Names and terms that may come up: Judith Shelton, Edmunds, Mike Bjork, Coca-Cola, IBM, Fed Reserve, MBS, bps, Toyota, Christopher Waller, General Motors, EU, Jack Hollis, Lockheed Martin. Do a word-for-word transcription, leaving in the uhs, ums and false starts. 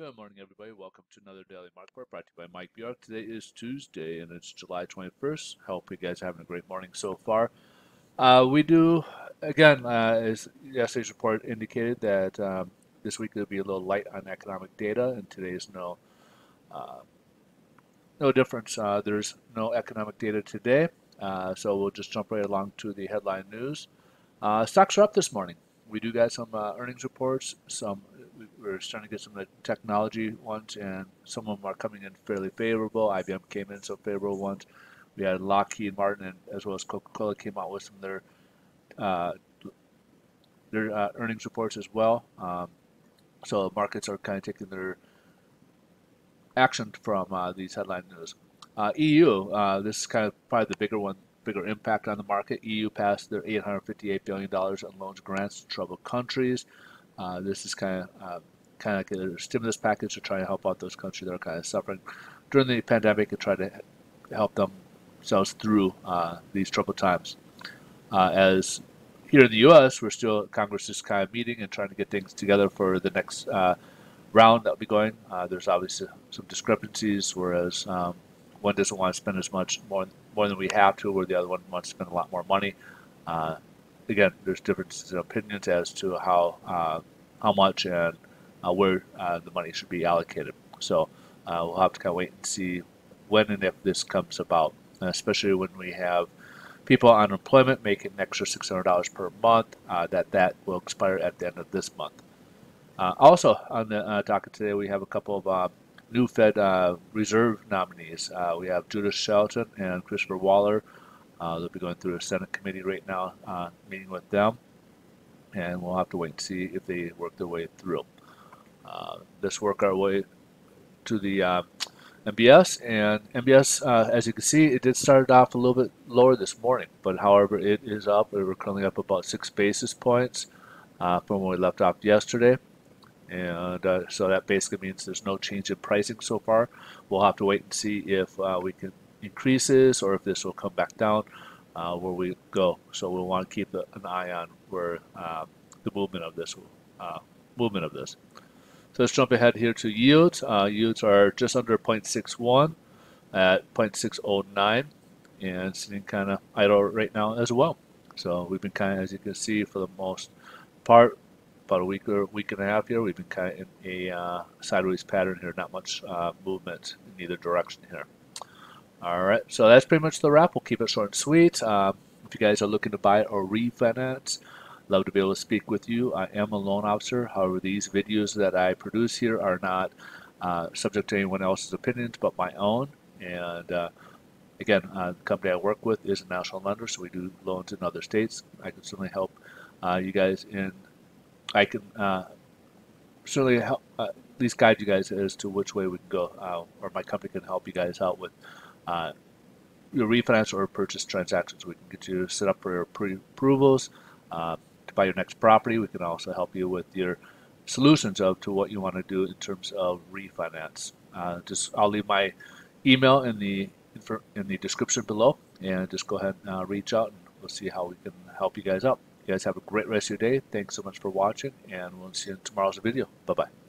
Good morning, everybody. Welcome to another Daily Market Report brought to you by Mike Bjork. Today is Tuesday, and it's July twenty-first. Hope you guys are having a great morning so far. Uh, we do, again, uh, as yesterday's report indicated, that um, this week will be a little light on economic data, and today's no, uh, no difference. Uh, there's no economic data today, uh, so we'll just jump right along to the headline news. Uh, stocks are up this morning. We do got some uh, earnings reports, some we're starting to get some of the technology ones, and some of them are coming in fairly favorable. I B M came in some favorable ones. We had Lockheed Martin, and as well as Coca-Cola, came out with some of their, uh, their uh, earnings reports as well. Um, so markets are kind of taking their action from uh, these headline news. Uh, E U, uh, this is kind of probably the bigger one, bigger impact on the market. E U passed their eight hundred fifty-eight billion dollars in loans grants to troubled countries. Uh, this is kind of uh, kind of like a stimulus package to try to help out those countries that are kind of suffering during the pandemic and try to help themselves through uh, these troubled times. Uh, as here in the U S, we're still, Congress is kind of meeting and trying to get things together for the next uh, round that will be going. Uh, there's obviously some discrepancies, whereas um, one doesn't want to spend as much more, more than we have to, where the other one wants to spend a lot more money. Uh, Again, there's differences in opinions as to how uh, how much and uh, where uh, the money should be allocated. So uh, we'll have to kind of wait and see when and if this comes about, uh, especially when we have people on unemployment making an extra six hundred dollars per month, uh, that that will expire at the end of this month. Uh, also on the uh, docket today, we have a couple of uh, new Fed uh, Reserve nominees. Uh, we have Judith Shelton and Christopher Waller. Uh, they'll be going through a Senate committee right now, uh, meeting with them, and we'll have to wait and see if they work their way through. Uh, let's work our way to the uh, M B S, and M B S, uh, as you can see, it did start off a little bit lower this morning, but however, it is up. We're currently up about six basis points uh, from when we left off yesterday, and uh, so that basically means there's no change in pricing so far. We'll have to wait and see if uh, we can increases or if this will come back down uh, where we go. So we'll want to keep the, an eye on where uh, the movement of this uh, movement of this. So let's jump ahead here to yields. Uh, yields are just under zero point six one at zero point six zero nine and sitting kind of idle right now as well. So we've been kind of, as you can see, for the most part, about a week or week and a half here, we've been kind of in a uh, sideways pattern here, not much uh, movement in either direction here. All right, so that's pretty much the wrap. We'll keep it short and sweet. Um, if you guys are looking to buy or refinance, love to be able to speak with you. I am a loan officer. However, these videos that I produce here are not uh, subject to anyone else's opinions but my own. And uh, again, uh, the company I work with is a national lender, so we do loans in other states. I can certainly help uh, you guys in, I can uh, certainly help, uh, at least guide you guys as to which way we can go, uh, or my company can help you guys out with Uh, your refinance or purchase transactions. We can get you set up for your pre-approvals uh, to buy your next property. We can also help you with your solutions of to what you want to do in terms of refinance. Uh, just I'll leave my email in the in the description below, and just go ahead and uh, reach out, and we'll see how we can help you guys out. You guys have a great rest of your day. Thanks so much for watching, and we'll see you in tomorrow's video. Bye bye.